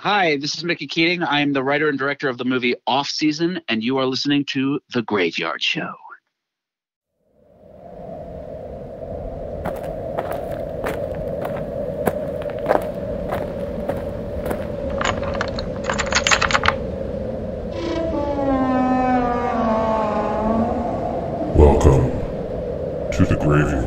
Hi, this is Mickey Keating. I am the writer and director of the movie Off Season, and you are listening to The Graveyard Show. Welcome to The Graveyard.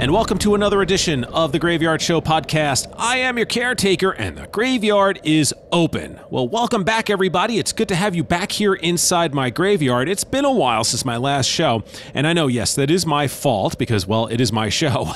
And welcome to another edition of the Graveyard Show podcast. I am your caretaker, and the graveyard is open. Well, welcome back, everybody. It's good to have you back here inside my graveyard. It's been a while since my last show, and I know, yes, that is my fault because, well, it is my show.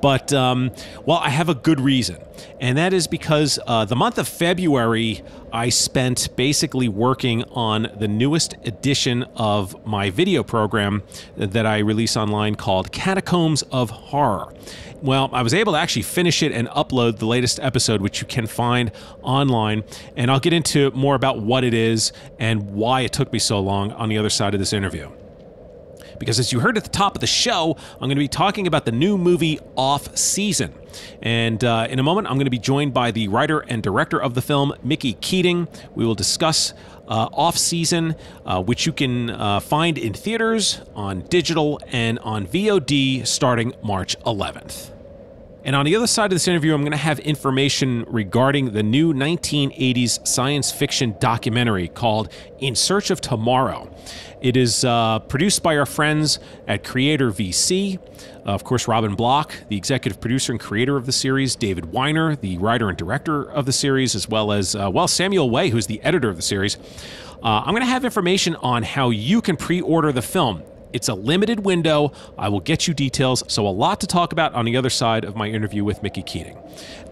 But, well, I have a good reason, and that is because the month of February, I spent basically working on the newest edition of my video program that I release online called Catacombs of Horror. Well, I was able to actually finish it and upload the latest episode, which you can find online, and I'll get into more about what it is and why it took me so long on the other side of this interview. Because as you heard at the top of the show, I'm going to be talking about the new movie Off Season. And in a moment, I'm going to be joined by the writer and director of the film, Mickey Keating. We will discuss Off Season, which you can find in theaters, on digital, and on VOD starting March 11th. And on the other side of this interview, I'm going to have information regarding the new 1980s science fiction documentary called In Search of Tomorrow. It is produced by our friends at Creator VC. Of course, Robin Block, the executive producer and creator of the series, David Weiner, the writer and director of the series, as well as, well, Samuel Way, who's the editor of the series. I'm going to have information on how you can pre-order the film. It's a limited window. I will get you details. So a lot to talk about on the other side of my interview with Mickey Keating.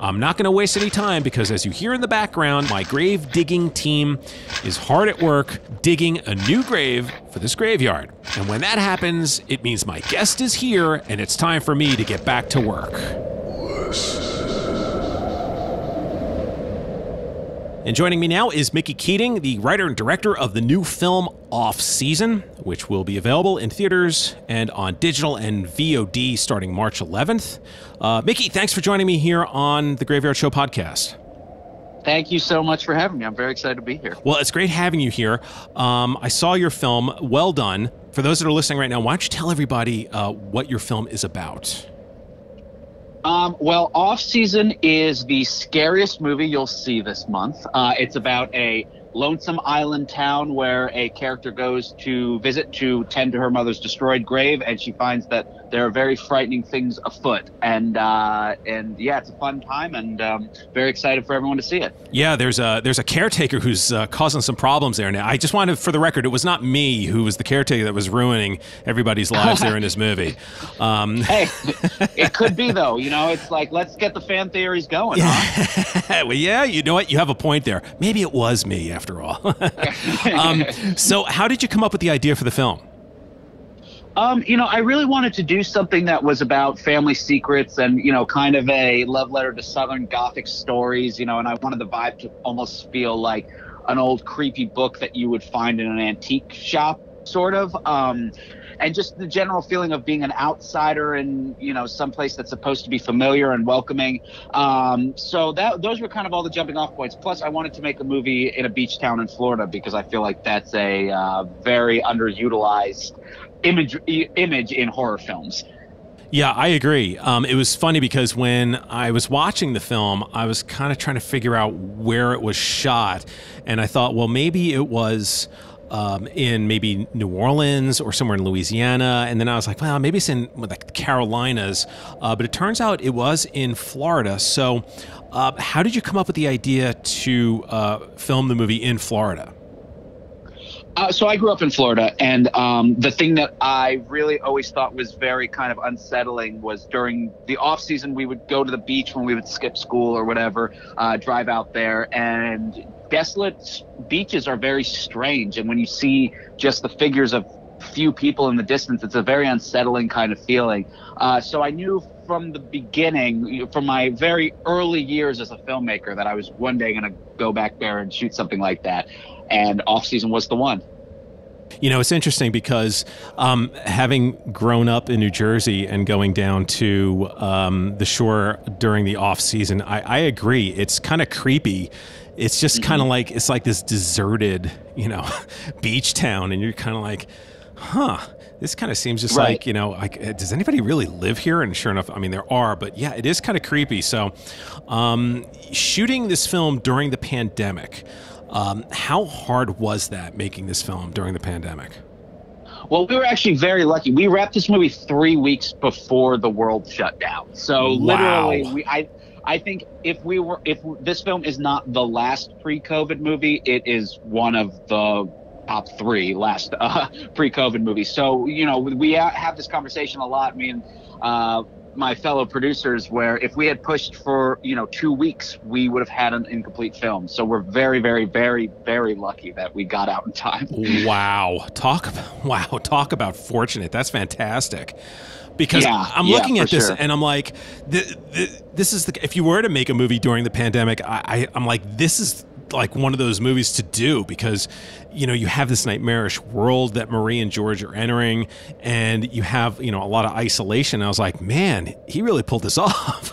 I'm not going to waste any time because, as you hear in the background, my grave digging team is hard at work digging a new grave for this graveyard. And when that happens, it means my guest is here and it's time for me to get back to work. And joining me now is Mickey Keating, the writer and director of the new film Off Season, which will be available in theaters and on digital and VOD starting March 11th. Mickey, thanks for joining me here on the Graveyard Show podcast. Thank you so much for having me. I'm very excited to be here. Well, it's great having you here. I saw your film. Well done. For those that are listening right now, why don't you tell everybody what your film is about? Well, Off Season is the scariest movie you'll see this month. It's about a lonesome island town where a character goes to visit to tend to her mother's destroyed grave, and she finds that there are very frightening things afoot. And yeah, it's a fun time, and very excited for everyone to see it. Yeah, there's a caretaker who's causing some problems there now. I just wanted, for the record, it was not me who was the caretaker that was ruining everybody's lives there in this movie. Hey, it could be, though. You know, it's like, let's get the fan theories going, huh? Well, yeah, you know what? You have a point there. Maybe it was me, after all. So how did you come up with the idea for the film? You know, I really wanted to do something that was about family secrets and, you know, kind of a love letter to Southern Gothic stories, you know, and I wanted the vibe to almost feel like an old creepy book that you would find in an antique shop, sort of. And just the general feeling of being an outsider in, you know, someplace that's supposed to be familiar and welcoming. So those were kind of all the jumping off points. Plus, I wanted to make a movie in a beach town in Florida because I feel like that's a very underutilized image in horror films. Yeah, I agree. It was funny because when I was watching the film, I was kind of trying to figure out where it was shot. And I thought, well, maybe it was... in maybe New Orleans or somewhere in Louisiana. And then I was like, well, maybe it's in like the Carolinas. But it turns out it was in Florida. So how did you come up with the idea to film the movie in Florida? So I grew up in Florida, and the thing that I really always thought was very kind of unsettling was during the off season, we would go to the beach when we would skip school or whatever, drive out there, and desolate beaches are very strange. And when you see just the figures of few people in the distance, it's a very unsettling kind of feeling. So I knew from the beginning, from my very early years as a filmmaker, that I was one day going to go back there and shoot something like that. And Off Season was the one. You know, it's interesting because having grown up in New Jersey and going down to the shore during the off season, I agree. It's kind of creepy. It's just kind of like, it's like this deserted, you know, beach town. And you're kind of like, huh, this kind of seems just like, you know, like, does anybody really live here? And sure enough, I mean, there are, but yeah, it is kind of creepy. So shooting this film during the pandemic, how hard was that, making this film during the pandemic? Well, we were actually very lucky. We wrapped this movie 3 weeks before the world shut down. So literally, I think if this film is not the last pre-COVID movie, it is one of the top three last pre-COVID movies. So, you know, we have this conversation a lot, me and my fellow producers, where if we had pushed for, you know, 2 weeks, we would have had an incomplete film. So we're very, very, very, very lucky that we got out in time. Wow. Talk about fortunate. That's fantastic. Because I'm looking at this and I'm like, this is the, if you were to make a movie during the pandemic, I'm like, this is like one of those movies to do, because, you know, you have this nightmarish world that Marie and George are entering, and you have, you know, a lot of isolation. And I was like, man, he really pulled this off.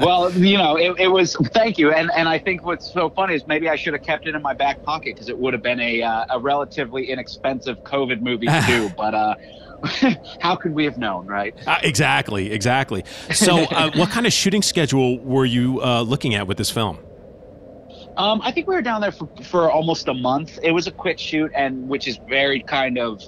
Well, you know, it was, thank you. And I think what's so funny is maybe I should have kept it in my back pocket, because it would have been a relatively inexpensive COVID movie to do. But, how could we have known, right? Exactly. So what kind of shooting schedule were you looking at with this film? I think we were down there for almost a month. It was a quick shoot, and which is very kind of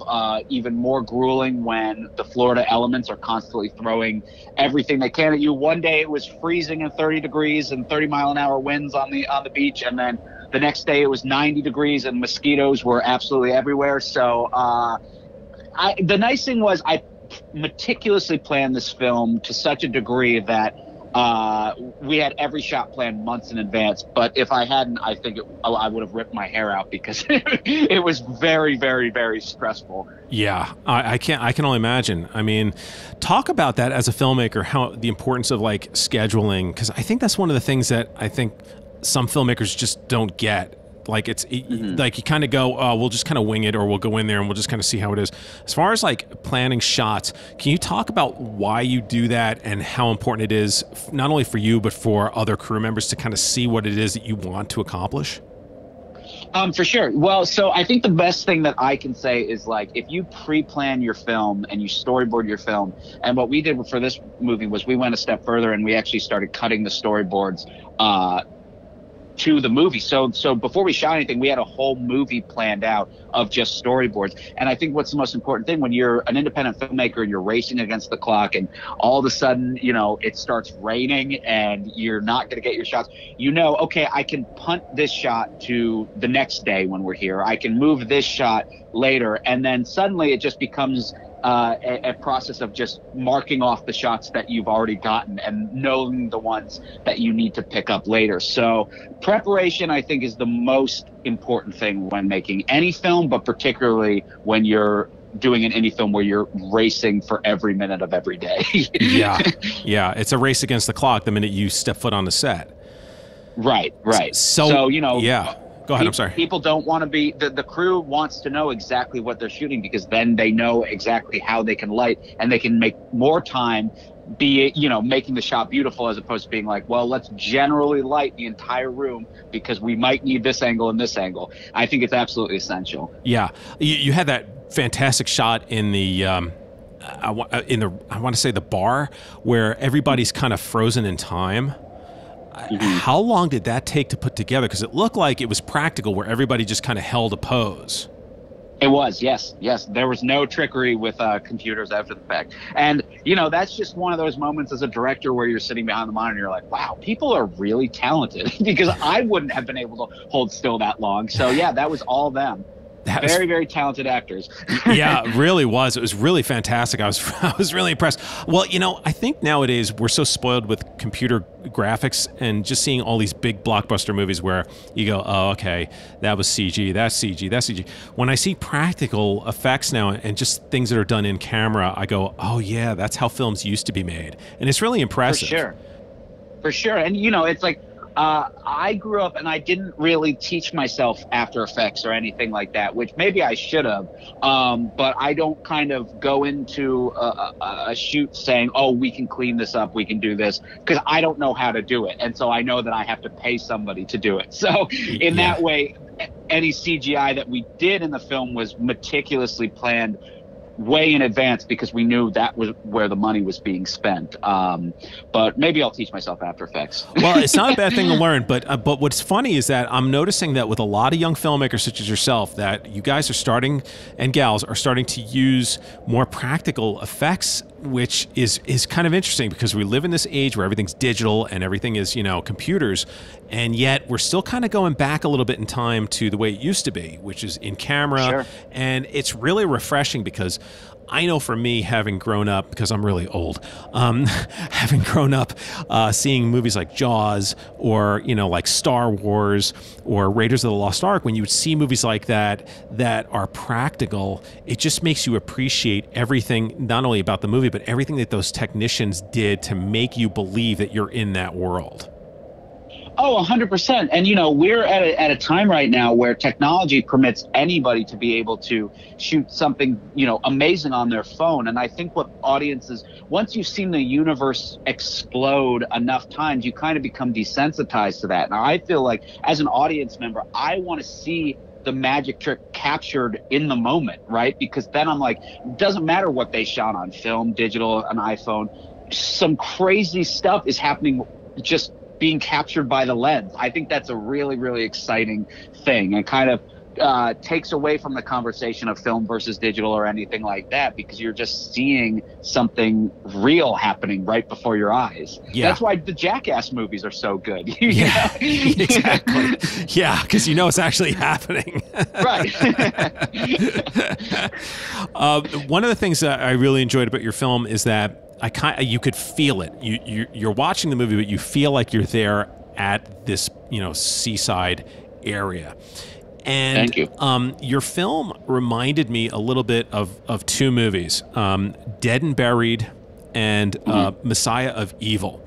even more grueling when the Florida elements are constantly throwing everything they can at you. One day it was freezing and 30 degrees and 30-mile-an-hour winds on the beach, and then the next day it was 90 degrees and mosquitoes were absolutely everywhere. So the nice thing was I meticulously planned this film to such a degree that we had every shot planned months in advance. But if I hadn't, I think I would have ripped my hair out, because it was very, very, very stressful. Yeah, I can only imagine. I mean, talk about that as a filmmaker, how the importance of like scheduling, because I think that's one of the things that I think some filmmakers just don't get. Like like you kind of go, oh, we'll just kind of wing it, or we'll go in there and we'll just kind of see how it is. As far as like planning shots, can you talk about why you do that and how important it is, not only for you, but for other crew members to kind of see what it is that you want to accomplish? For sure. Well, so I think the best thing that I can say is, like, if you pre-plan your film and you storyboard your film, and what we did for this movie was we went a step further and we actually started cutting the storyboards to the movie. So before we shot anything, we had a whole movie planned out of just storyboards. And I think what's the most important thing when you're an independent filmmaker and you're racing against the clock, and all of a sudden, you know, it starts raining and you're not going to get your shots, you know, okay, I can punt this shot to the next day when we're here. I can move this shot later. And then suddenly it just becomes a process of just marking off the shots that you've already gotten and knowing the ones that you need to pick up later. So preparation, I think, is the most important thing when making any film, but particularly when you're doing an indie film where you're racing for every minute of every day. Yeah. It's a race against the clock the minute you step foot on the set. Right. So you know, yeah. Go ahead, I'm sorry. People don't want to be, the crew wants to know exactly what they're shooting, because then they know exactly how they can light, and they can make more time, you know, making the shot beautiful, as opposed to being like, well, let's generally light the entire room because we might need this angle and this angle. I think it's absolutely essential. Yeah. You had that fantastic shot in the, I want to say the bar, where everybody's kind of frozen in time. How long did that take to put together? Because it looked like it was practical, where everybody just kind of held a pose. It was, yes. There was no trickery with computers after the fact. And, you know, that's just one of those moments as a director where you're sitting behind the monitor and you're like, wow, people are really talented, because I wouldn't have been able to hold still that long. So, yeah, that was all them. Very, very talented actors. Yeah, it really was. It was really fantastic. I was really impressed. Well, you know, I think nowadays we're so spoiled with computer graphics and just seeing all these big blockbuster movies where you go, oh, okay, that was CG, that's CG, that's CG. When I see practical effects now and just things that are done in camera, I go, oh, yeah, that's how films used to be made. And it's really impressive. For sure. And, you know, it's like, I grew up and I didn't really teach myself After Effects or anything like that, which maybe I should have. But I don't kind of go into a shoot saying, oh, we can clean this up, we can do this, because I don't know how to do it. And so I know that I have to pay somebody to do it. So in that way, any CGI that we did in the film was meticulously planned way in advance, because we knew that was where the money was being spent. But maybe I'll teach myself After Effects. Well, it's not a bad thing to learn, but what's funny is that I'm noticing that with a lot of young filmmakers such as yourself, that you guys are starting, and gals are starting to use more practical effects, which is kind of interesting, because we live in this age where everything's digital and everything is, you know, computers, and yet we're still kind of going back a little bit in time to the way it used to be, which is in camera. Sure. And it's really refreshing, because I know for me, having grown up, because I'm really old, having grown up seeing movies like Jaws, or, you know, like Star Wars or Raiders of the Lost Ark, when you would see movies like that that are practical, it just makes you appreciate everything, not only about the movie, but everything that those technicians did to make you believe that you're in that world. Oh, 100%. And, you know, we're at a time right now where technology permits anybody to be able to shoot something, you know, amazing on their phone. And I think what audiences, once you've seen the universe explode enough times, you kind of become desensitized to that. Now, I feel like as an audience member, I want to see the magic trick captured in the moment, right? Because then I'm like, it doesn't matter what they shot on film, digital, an iPhone, some crazy stuff is happening just being captured by the lens. I think that's a really, really exciting thing, and kind of takes away from the conversation of film versus digital or anything like that, because you're just seeing something real happening right before your eyes. Yeah. That's why the Jackass movies are so good. Yeah, exactly. Yeah, because you know it's actually happening. Right. One of the things that I really enjoyed about your film is that you could feel it. You're watching the movie, but you feel like you're there at this, you know, seaside area. And thank you. Your film reminded me a little bit of two movies, Dead and Buried and Messiah of Evil.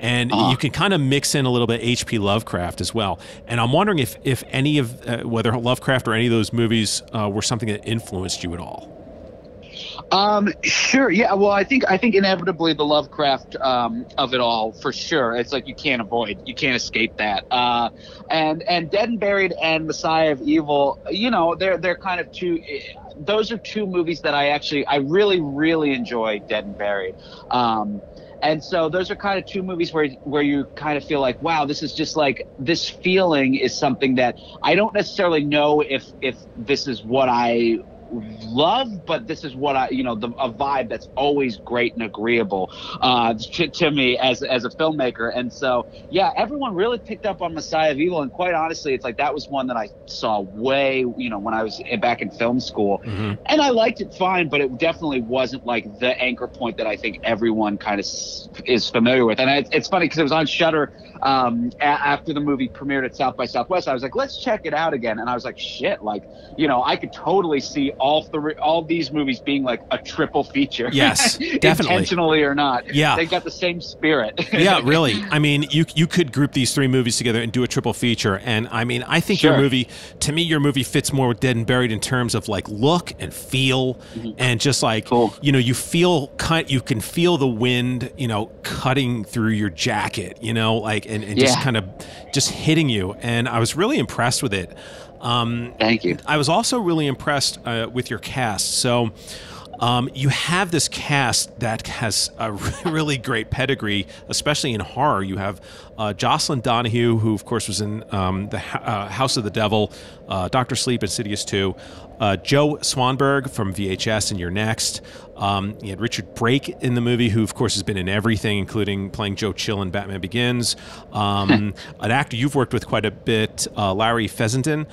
And you can kind of mix in a little bit HP Lovecraft as well. And I'm wondering if any of, whether Lovecraft or any of those movies were something that influenced you at all. Sure. Yeah. Well, I think inevitably the Lovecraft, of it all, for sure. It's like, you can't escape that. And Dead and Buried and Messiah of Evil, you know, they're kind of two, those are two movies that I really, really enjoy. Dead and Buried. And so those are kind of two movies where you kind of feel like, wow, this is just like, this feeling is something that I don't necessarily know if this is what I love, but this is what I, you know, a vibe that's always great and agreeable to me as a filmmaker. And so, yeah, everyone really picked up on Messiah of Evil, and quite honestly, it's like that was one that I saw way, you know, when I was back in film school, and I liked it fine, but it definitely wasn't like the anchor point that I think everyone kind of is familiar with. And it's funny because it was on Shudder after the movie premiered at South by Southwest. I was like, let's check it out again, and I was like, shit, like, you know, I could totally see all these movies being like a triple feature. Yes, definitely. Intentionally or not. Yeah. They got the same spirit. Yeah, really. I mean, you could group these three movies together and do a triple feature. And I mean, I think your movie, to me, your movie fits more with Dead and Buried in terms of like look and feel, and just like, you know, you can feel the wind, you know, cutting through your jacket, you know, like, and just kind of just hitting you. And I was really impressed with it. Thank you. I was also really impressed with your cast. So you have this cast that has a really great pedigree, especially in horror. You have Jocelyn Donahue, who, of course, was in the House of the Devil, Doctor Sleep, Insidious 2, Joe Swanberg from VHS and You're Next. You had Richard Brake in the movie, who, of course, has been in everything, including playing Joe Chill in Batman Begins. An actor you've worked with quite a bit, Larry Fessenden.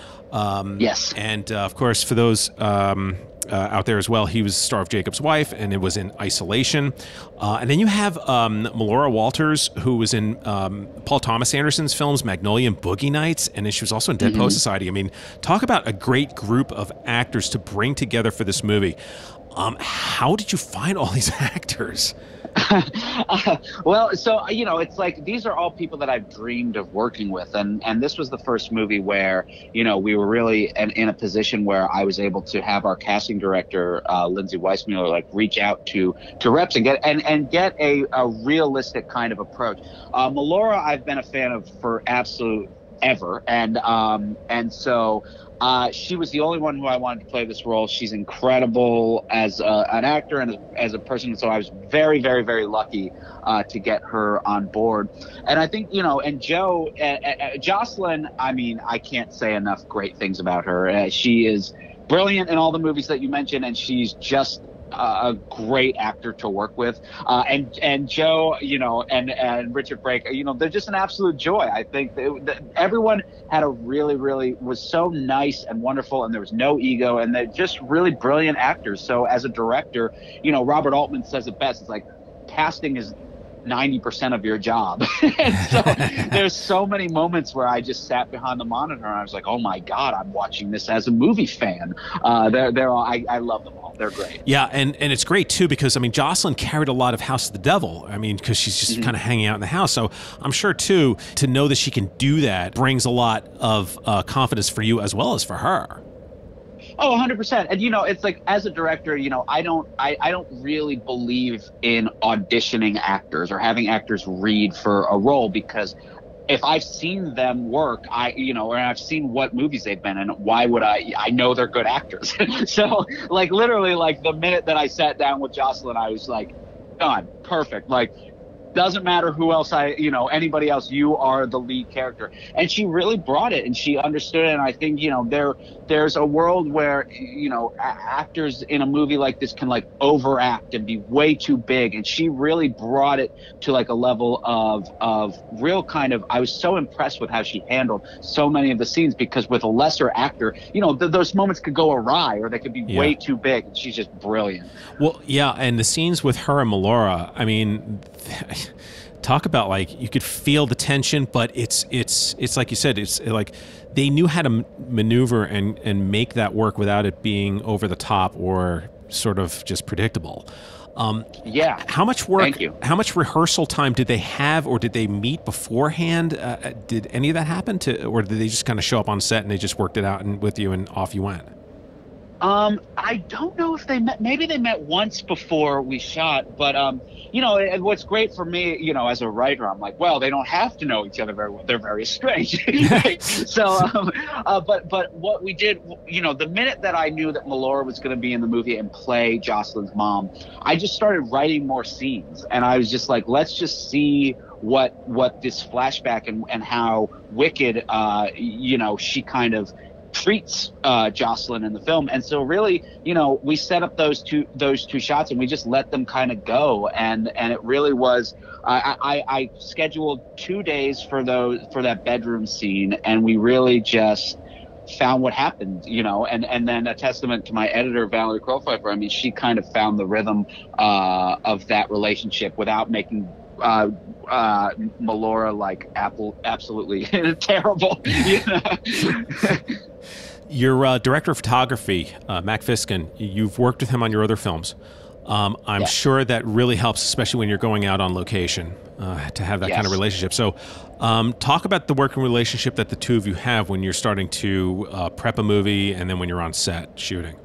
Yes. And, of course, for those out there as well, he was the star of Jacob's Wife, and it was in Isolation. And then you have Melora Walters, who was in Paul Thomas Anderson's films, Magnolia and Boogie Nights, and then she was also in Dead Poets Society. I mean, talk about a great group of actors to bring together for this movie. How did you find all these actors? Well, so, you know, it's like these are all people that I've dreamed of working with. And this was the first movie where, you know, we were really in a position where I was able to have our casting director, Lindsay Weissmuller, like reach out to reps and get a realistic kind of approach. Melora, I've been a fan of for absolute ever. And so she was the only one who I wanted to play this role. She's incredible as an actor and as a person. So I was very, very, very lucky to get her on board. And I think, you know, and Joe, Jocelyn, I mean, I can't say enough great things about her. She is brilliant in all the movies that you mentioned, and she's just a great actor to work with. And Joe, you know, and Richard Brake, you know, they're just an absolute joy. I think that everyone had a really was so nice and wonderful, and there was no ego, and they're just really brilliant actors. So as a director, you know, Robert Altman says it best. It's like casting is 90% of your job. And so there's so many moments where I just sat behind the monitor and I was like, oh my God, I'm watching this as a movie fan. I love them all. They're great. Yeah. And it's great too, because I mean, Jocelyn carried a lot of House of the Devil. I mean, cause she's just kind of hanging out in the house. So I'm sure too, to know that she can do that brings a lot of confidence for you as well as for her. Oh, 100%. And, you know, it's like as a director, you know, I don't really believe in auditioning actors or having actors read for a role, because if I've seen them work, and I've seen what movies they've been in, why would I know they're good actors. So like literally like the minute that I sat down with Jocelyn, I was like, God, perfect. Like, doesn't matter who else anybody else, you are the lead character. And she really brought it and she understood it. And I think, you know, there's a world where, you know, actors in a movie like this can like overact and be way too big. And she really brought it to like a level of real kind of, I was so impressed with how she handled so many of the scenes, because with a lesser actor, you know, those moments could go awry or they could be way too big. And she's just brilliant. Well, yeah. And the scenes with her and Melora, I mean, talk about like you could feel the tension, but it's like you said, it's like they knew how to maneuver and make that work without it being over the top or sort of just predictable. Yeah. How much work? Thank you. How much rehearsal time did they have, or did they meet beforehand? Did any of that happen, or did they just kind of show up on set and they just worked it out and with you and off you went? I don't know if they met. Maybe they met once before we shot, but you know, and what's great for me, you know, as a writer, I'm like, well, they don't have to know each other very well. They're very strange. So, but what we did, you know, the minute that I knew that Melora was going to be in the movie and play Jocelyn's mom, I just started writing more scenes, and I was just like, let's just see what this flashback and how wicked, you know, she kind of treats Jocelyn in the film. And so really, you know, we set up those two shots and we just let them kind of go, and it really was I scheduled 2 days for that bedroom scene, and we really just found what happened, you know, and then a testament to my editor, Valerie Crowpfeiffer. I mean, she kind of found the rhythm of that relationship without making Melora like absolutely terrible. you know? Your director of photography, Mac Fiskin, you've worked with him on your other films. I'm sure that really helps, especially when you're going out on location, to have that kind of relationship. So talk about the working relationship that the two of you have when you're starting to prep a movie and then when you're on set shooting.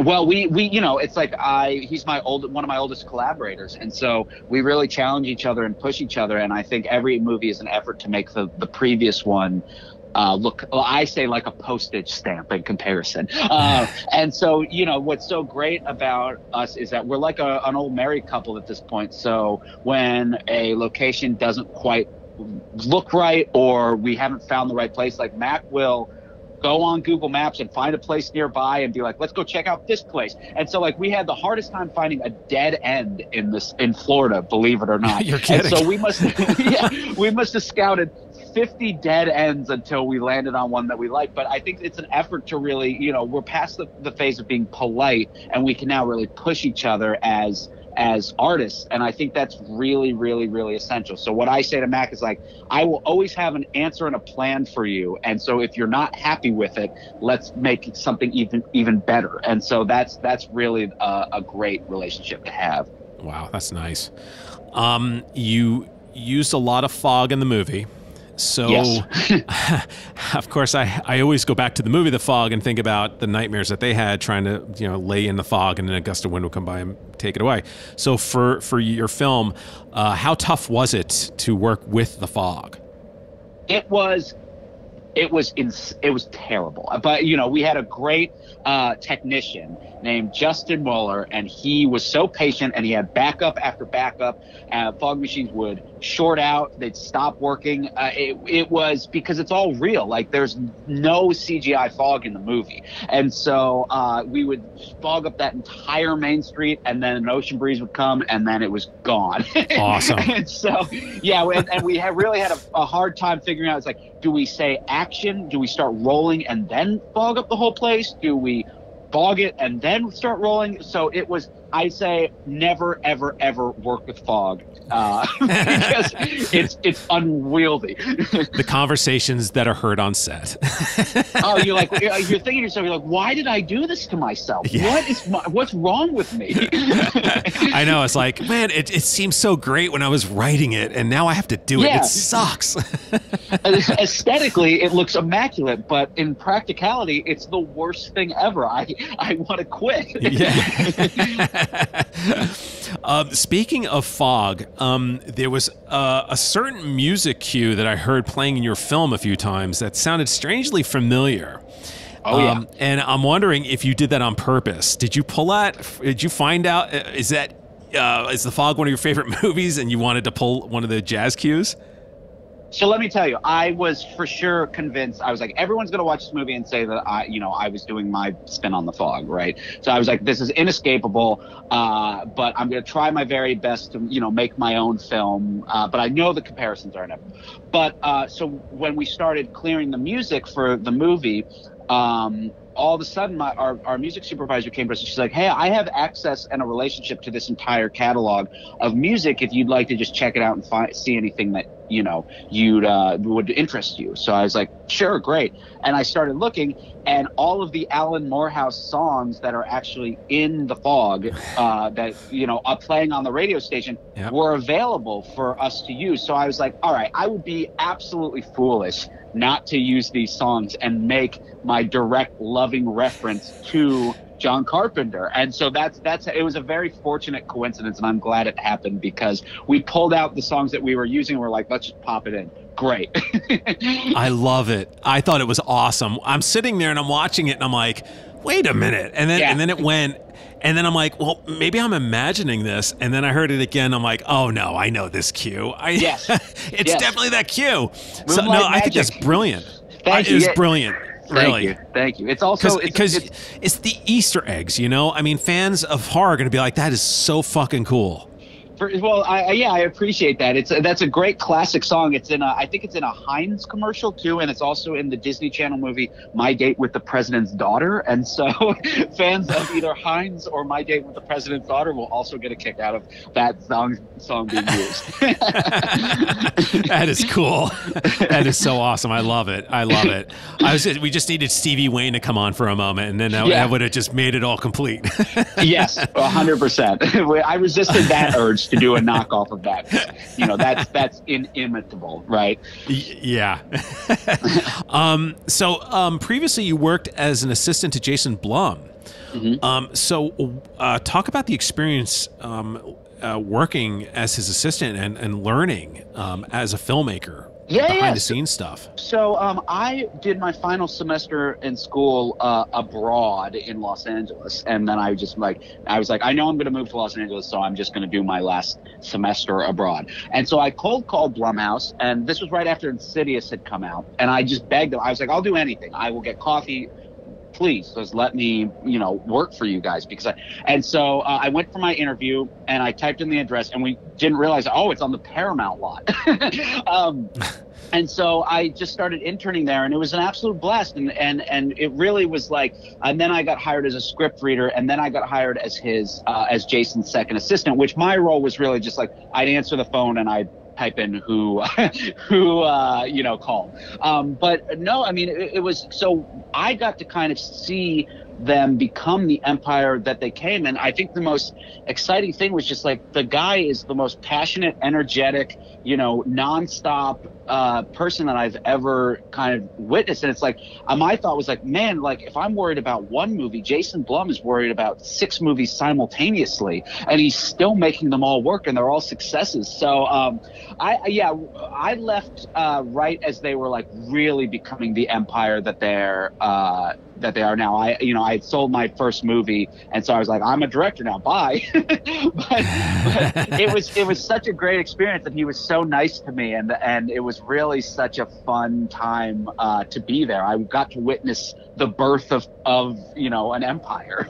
Well, we you know, it's like he's one of my oldest collaborators, and so we really challenge each other and push each other. And I think every movie is an effort to make the previous one look, well, I say like a postage stamp in comparison. And so, you know, what's so great about us is that we're like an old married couple at this point. So when a location doesn't quite look right, or we haven't found the right place, like Mac will go on Google Maps and find a place nearby and be like, let's go check out this place. And so like we had the hardest time finding a dead end in Florida, believe it or not. You're kidding. And so we must have scouted 50 dead ends until we landed on one that we like. But I think it's an effort to really, you know, we're past the phase of being polite, and we can now really push each other as artists. And I think that's really essential. So what I say to Mac is like, I will always have an answer and a plan for you, and so if you're not happy with it, let's make something even better. And so that's really a great relationship to have. Wow, that's nice. You used a lot of fog in the movie. So, yes. Of course, I always go back to the movie The Fog and think about the nightmares that they had trying to, you know, lay in the fog and then a gust of wind would come by and take it away. So for your film, how tough was it to work with the fog? It was terrible. But, you know, we had a great technician named Justin Muller, and he was so patient, and he had backup after backup. Fog machines would short out. They'd stop working. It was because it's all real. Like, there's no CGI fog in the movie. And so we would fog up that entire main street, and then an ocean breeze would come, and then it was gone. Awesome. And so, yeah, and we really had a hard time figuring out, it's like, do we say action? Do we start rolling and then fog up the whole place? Do we fog it and then start rolling? So it was, I say, never, ever, ever work with fog because it's unwieldy. The conversations that are heard on set. Oh, you're thinking to yourself, you're like, why did I do this to myself? Yeah. What's wrong with me? I know. It's like, man, it seems so great when I was writing it, and now I have to do it. Yeah. It sucks. Aesthetically, it looks immaculate, but in practicality, it's the worst thing ever. I want to quit. Yeah. Speaking of fog, there was a certain music cue that I heard playing in your film a few times that sounded strangely familiar. Oh, yeah. And I'm wondering if you did that on purpose. Did you pull out? Did you find out? Is The Fog one of your favorite movies, and you wanted to pull one of the jazz cues? So let me tell you, I was for sure convinced. I was like, everyone's going to watch this movie and say that I was doing my spin on The Fog, right? So I was like, this is inescapable, but I'm going to try my very best to, you know, make my own film. But I know the comparisons are inevitable. But so when we started clearing the music for the movie, all of a sudden our music supervisor came to us and she's like, hey, I have access and a relationship to this entire catalog of music if you'd like to just check it out and see anything that, you know, would interest you. So I was like, sure, great. And I started looking, and all of the Alan Morehouse songs that are actually in The Fog that, you know, are playing on the radio station, yep, were available for us to use. So I was like, all right, I would be absolutely foolish not to use these songs and make my direct loving reference to John Carpenter. And so that's it was a very fortunate coincidence, and I'm glad it happened, because we pulled out the songs that we were using and we're like, let's just pop it in. Great. I love it. I thought it was awesome. I'm sitting there and I'm watching it and I'm like, wait a minute. And then, yeah, and then it went, and then I'm like, well, maybe I'm imagining this. And then I heard it again. I'm like, oh no, I know this cue. Yes. It's yes, definitely that cue. So, no, magic. I think that's brilliant. It was brilliant. Really. Thank you. Thank you. It's also because it's the Easter eggs, you know? I mean, fans of horror are going to be like, that is so fucking cool. Well, yeah, I appreciate that. That's a great classic song. It's in I think it's in a Heinz commercial too, and it's also in the Disney Channel movie My Date with the President's Daughter. And so, fans of either Heinz or My Date with the President's Daughter will also get a kick out of that song being used. That is cool. That is so awesome. I love it. I love it. We just needed Stevie Wayne to come on for a moment, and then that, yeah, that would have just made it all complete. Yes, 100%. I resisted that urge to do a knockoff of that. You know, that's inimitable, right? Yeah. Previously you worked as an assistant to Jason Blum. Mm-hmm. Talk about the experience working as his assistant and learning as a filmmaker. Yeah, behind-the-scenes stuff. So I did my final semester in school abroad in Los Angeles, and then I was like, I know I'm going to move to Los Angeles, so I'm just going to do my last semester abroad. And so I cold called Blumhouse, and this was right after Insidious had come out, and I just begged them. I was like, I'll do anything. I will get coffee. Please just let me, you know, work for you guys. Because I went for my interview and I typed in the address, and we didn't realize, oh, it's on the Paramount lot. And so I just started interning there, and it was an absolute blast. And it really was like, and then I got hired as a script reader, and then I got hired as as Jason's second assistant, which my role was really just like, I'd answer the phone and I'd type in who you know, called. But no, I mean, it was, so I got to kind of see them become the empire that they came. And I think the most exciting thing was just like the guy is the most passionate, energetic, you know, nonstop person that I've ever kind of witnessed. And it's like my thought was like, man, like if I'm worried about one movie, Jason Blum is worried about 6 movies simultaneously, and he's still making them all work, and they're all successes. So I left right as they were like really becoming the empire that they're that they are now. I sold my first movie, and so I was like, I'm a director now, bye. but it was such a great experience, and he was so nice to me, and it was really such a fun time to be there. I got to witness the birth of you know, an empire.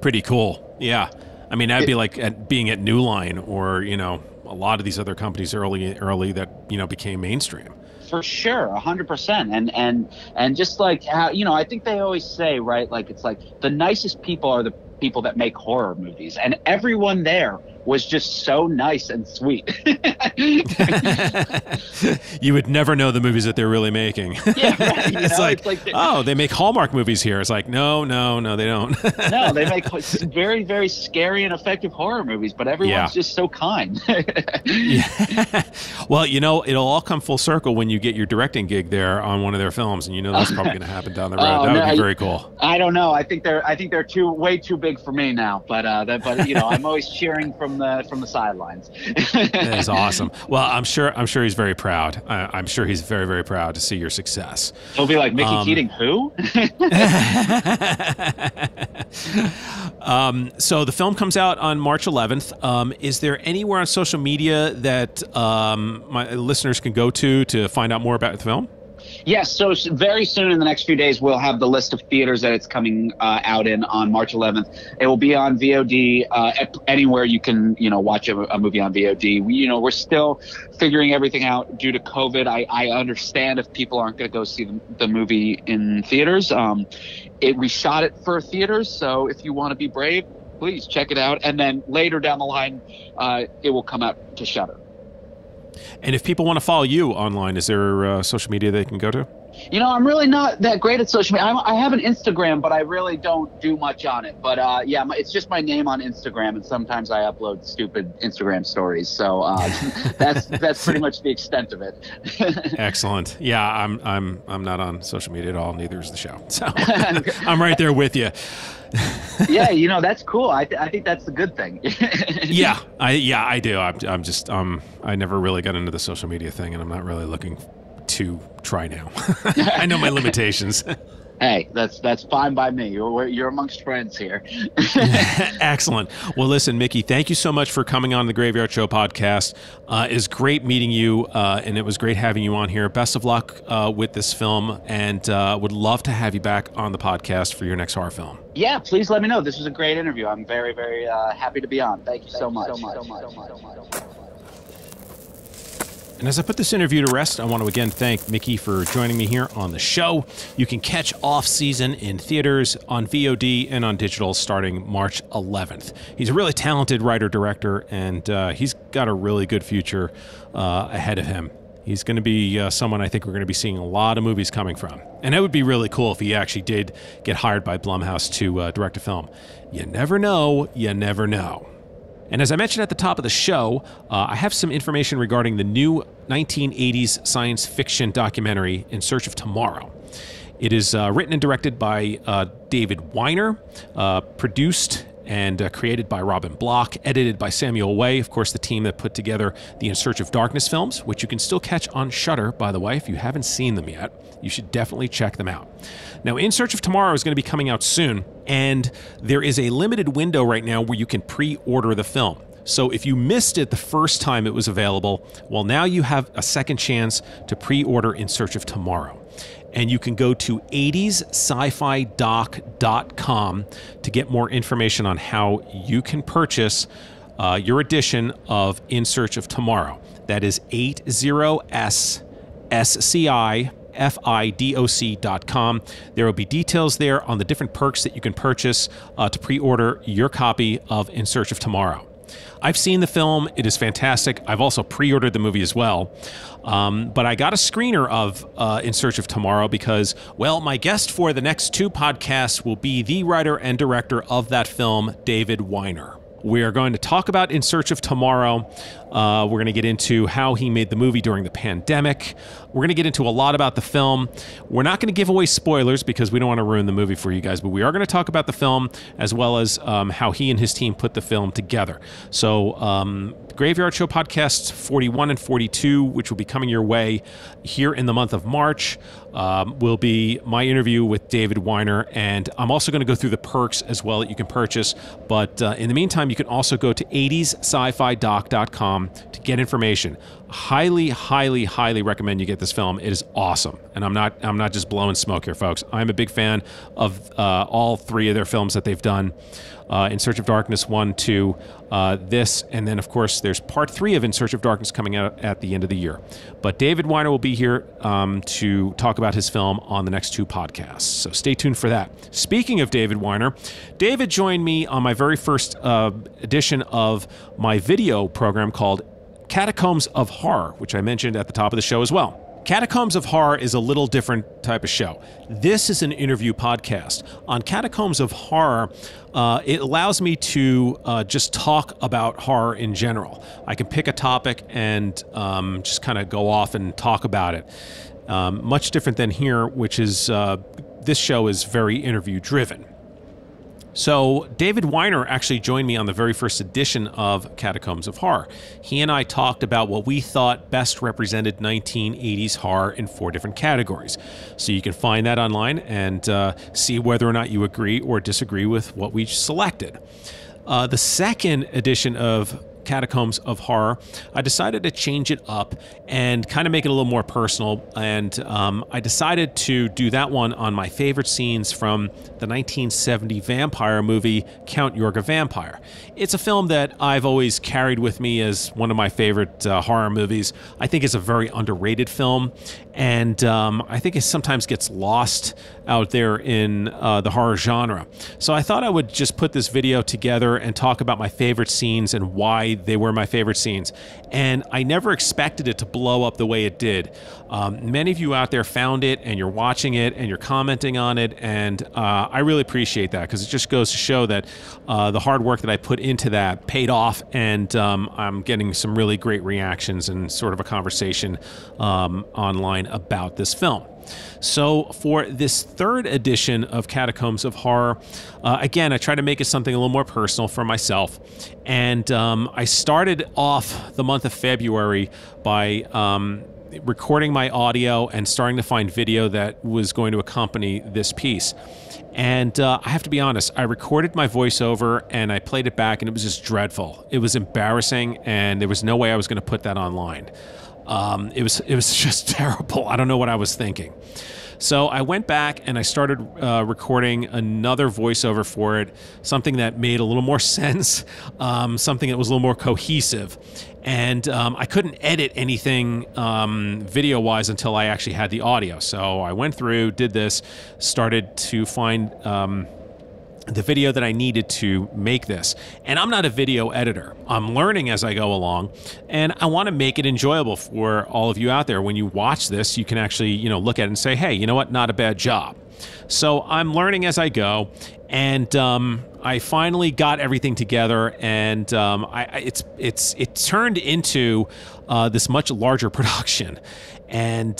Pretty cool. Yeah, I mean, I'd be like being at New Line or, you know, a lot of these other companies early that, you know, became mainstream. For sure, 100%, and just like how, you know, I think they always say, right, like it's like the nicest people are the people that make horror movies, and everyone there was just so nice and sweet. You would never know the movies that they're really making. Yeah, right, you know? It's like oh, they make Hallmark movies here. It's like, no, they don't. No, they make very, very scary and effective horror movies, but everyone's just so kind. Yeah. Well, you know, it'll all come full circle when you get your directing gig there on one of their films, and you know that's probably going to happen down the road. That would be very cool. I don't know. I think they're way too big for me now, but you know, I'm always cheering from the sidelines. That is awesome. Well, I'm sure he's very proud. I'm sure he's very, very proud to see your success. He'll be like, Mickey Keating, who? So the film comes out on March 11th. Is there anywhere on social media that my listeners can go to find out more about the film? Yes, so very soon in the next few days, we'll have the list of theaters that it's coming out in on March 11th. It will be on VOD, anywhere you can, you know, watch a movie on VOD. We, you know, we're still figuring everything out due to COVID. I understand if people aren't going to go see the movie in theaters. We shot it for theaters, so if you want to be brave, please check it out. And then later down the line, it will come out to Shudder. And if people want to follow you online, is there social media they can go to? You know, I'm really not that great at social media. I have an Instagram, but I really don't do much on it. But yeah, it's just my name on Instagram, and sometimes I upload stupid Instagram stories. So that's pretty much the extent of it. Excellent. Yeah, I'm not on social media at all. Neither is the show. So I'm right there with you. Yeah, you know, that's cool. I think that's the good thing. I do. I'm just I never really got into the social media thing, and I'm not really looking to try now. I know my limitations. Hey, that's fine by me. You're amongst friends here. Excellent. Well, listen, Mickey, thank you so much for coming on the Graveyard Show podcast. It was great meeting you, and it was great having you on here. Best of luck with this film, and would love to have you back on the podcast for your next horror film. Yeah, please let me know. This was a great interview. I'm very, very happy to be on. Thank you so much. And as I put this interview to rest, I want to again thank Mickey for joining me here on the show. You can catch Off Season in theaters, on VOD, and on digital starting March 11th. He's a really talented writer-director, and he's got a really good future ahead of him. He's going to be someone I think we're going to be seeing a lot of movies coming from. And it would be really cool if he actually did get hired by Blumhouse to direct a film. You never know, you never know. And as I mentioned at the top of the show, I have some information regarding the new 1980s science fiction documentary, In Search of Tomorrow. It is written and directed by David Weiner, produced and created by Robin Block, edited by Samuel Way, of course, the team that put together the In Search of Darkness films, which you can still catch on Shudder, by the way. If you haven't seen them yet, you should definitely check them out. Now, In Search of Tomorrow is going to be coming out soon, and there is a limited window right now where you can pre-order the film. So if you missed it the first time it was available, well, now you have a second chance to pre-order In Search of Tomorrow. And you can go to 80sscifidoc.com to get more information on how you can purchase your edition of In Search of Tomorrow. That is 80sscifidoc.com. There will be details there on the different perks that you can purchase to pre-order your copy of In Search of Tomorrow. I've seen the film. It is fantastic. I've also pre-ordered the movie as well. But I got a screener of In Search of Tomorrow because, well, my guest for the next two podcasts will be the writer and director of that film, David Weiner. We are going to talk about In Search of Tomorrow. We're going to get into how he made the movie during the pandemic. We're going to get into a lot about the film. We're not going to give away spoilers because we don't want to ruin the movie for you guys, but we are going to talk about the film as well as how he and his team put the film together. So Graveyard Show podcasts 41 and 42, which will be coming your way here in the month of March, will be my interview with David Weiner. And I'm also going to go through the perks as well that you can purchase. But in the meantime, you can also go to 80sscifidoc.com to get information. Highly, highly, highly recommend you get this film. It is awesome, and I'm not just blowing smoke here, folks. I'm a big fan of all three of their films that they've done: In Search of Darkness 1, 2, this, and then of course there's Part 3 of In Search of Darkness coming out at the end of the year. But David Weiner will be here to talk about his film on the next two podcasts, so stay tuned for that. Speaking of David Weiner, David joined me on my very first edition of my video program called Catacombs of Horror, which I mentioned at the top of the show as well. Catacombs of Horror is a little different type of show. This is an interview podcast. On Catacombs of Horror, it allows me to just talk about horror in general. I can pick a topic and just kind of go off and talk about it. Much different than here, which is this show is very interview-driven. So David Weiner actually joined me on the very first edition of Catacombs of Horror. He and I talked about what we thought best represented 1980s horror in 4 different categories. So you can find that online and see whether or not you agree or disagree with what we selected. The second edition of Catacombs of Horror, I decided to change it up and kind of make it a little more personal, and I decided to do that one on my favorite scenes from the 1970 vampire movie Count Yorga Vampire. It's a film that I've always carried with me as one of my favorite horror movies. I think it's a very underrated film, and I think it sometimes gets lost out there in the horror genre. So I thought I would just put this video together and talk about my favorite scenes and why they were my favorite scenes, and I never expected it to blow up the way it did. Many of you out there found it, and you're watching it, and you're commenting on it, and I really appreciate that, because it just goes to show that the hard work that I put into that paid off, and I'm getting some really great reactions and sort of a conversation online about this film. So for this third edition of Catacombs of Horror, again, I try to make it something a little more personal for myself. And I started off the month of February by recording my audio and starting to find video that was going to accompany this piece. And I have to be honest, I recorded my voiceover and I played it back, and it was just dreadful. It was embarrassing, and there was no way I was going to put that online. It was just terrible. I don't know what I was thinking. So I went back and I started recording another voiceover for it, something that made a little more sense, something that was a little more cohesive. And I couldn't edit anything video-wise until I actually had the audio. So I went through, did this, started to find the video that I needed to make this. And I'm not a video editor. I'm learning as I go along, and I want to make it enjoyable for all of you out there. When you watch this, you can actually, you know, look at it and say, hey, you know what, not a bad job. So I'm learning as I go, and I finally got everything together, and it turned into this much larger production. And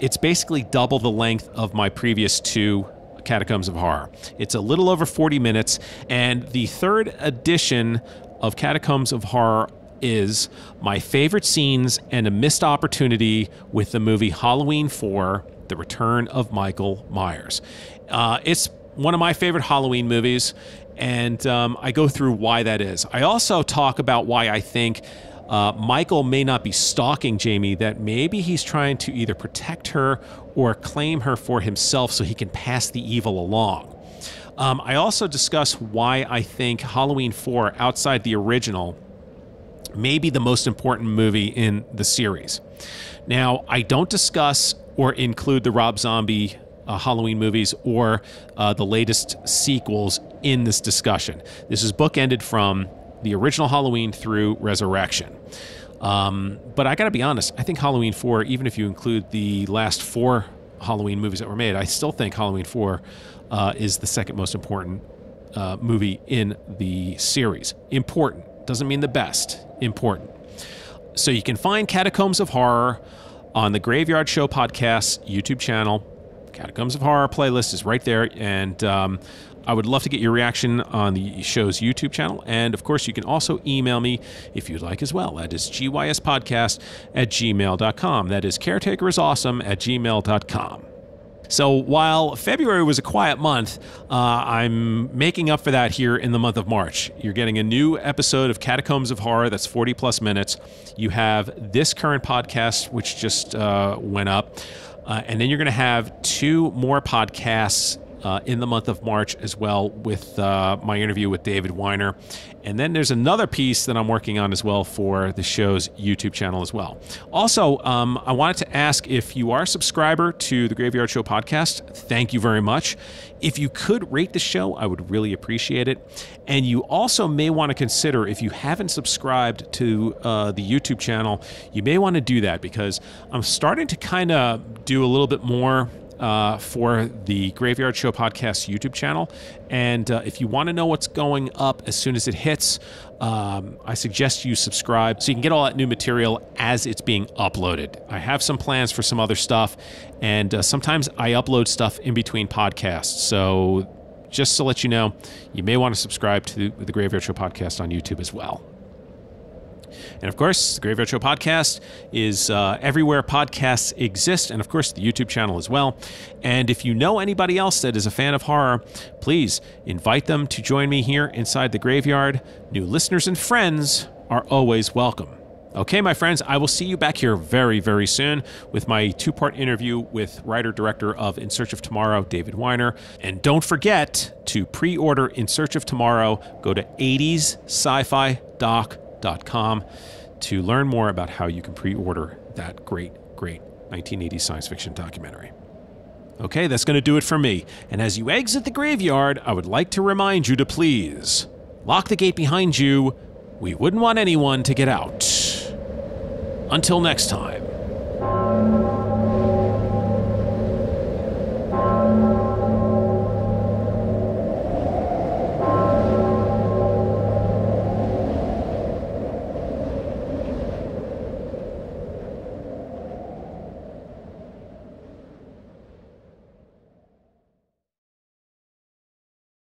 it's basically double the length of my previous two Catacombs of Horror. It's a little over 40 minutes, and the third edition of Catacombs of Horror is my favorite scenes and a missed opportunity with the movie Halloween 4: The Return of Michael Myers. It's one of my favorite Halloween movies, and I go through why that is. I also talk about why I think Michael may not be stalking Jamie, that maybe he's trying to either protect her or claim her for himself so he can pass the evil along. I also discuss why I think Halloween 4, outside the original, may be the most important movie in the series. Now, I don't discuss or include the Rob Zombie Halloween movies or the latest sequels in this discussion. This is bookended from the original Halloween through Resurrection. But I got to be honest, I think Halloween 4, even if you include the last 4 Halloween movies that were made, I still think Halloween 4 is the second most important movie in the series. Important. Doesn't mean the best. Important. So you can find Catacombs of Horror on the Graveyard Show podcast's YouTube channel. Catacombs of Horror playlist is right there. And I would love to get your reaction on the show's YouTube channel. And, of course, you can also email me if you'd like as well. That is gyspodcast@gmail.com. That is caretakersawesome@gmail.com. So while February was a quiet month, I'm making up for that here in the month of March. You're getting a new episode of Catacombs of Horror that's 40-plus minutes. You have this current podcast, which just went up. And then you're going to have 2 more podcasts in the month of March as well, with my interview with David Weiner. And then there's another piece that I'm working on as well for the show's YouTube channel as well. Also, I wanted to ask, if you are a subscriber to the Graveyard Show podcast, thank you very much. If you could rate the show, I would really appreciate it. And you also may want to consider, if you haven't subscribed to the YouTube channel, you may want to do that, because I'm starting to kind of do a little bit more for the Graveyard Show podcast YouTube channel. And if you want to know what's going up as soon as it hits, I suggest you subscribe so you can get all that new material as it's being uploaded. I have some plans for some other stuff, and sometimes I upload stuff in between podcasts. So just to let you know, you may want to subscribe to the Graveyard Show podcast on YouTube as well. And, of course, the Graveyard Show podcast is everywhere podcasts exist, and, of course, the YouTube channel as well. And if you know anybody else that is a fan of horror, please invite them to join me here inside the Graveyard. New listeners and friends are always welcome. Okay, my friends, I will see you back here very, very soon with my 2-part interview with writer-director of In Search of Tomorrow, David Weiner. And don't forget to pre-order In Search of Tomorrow. Go to 80sscifidoc.com. To learn more about how you can pre-order that great, great 1980s science fiction documentary. Okay, that's going to do it for me. And as you exit the graveyard, I would like to remind you to please lock the gate behind you. We wouldn't want anyone to get out. Until next time.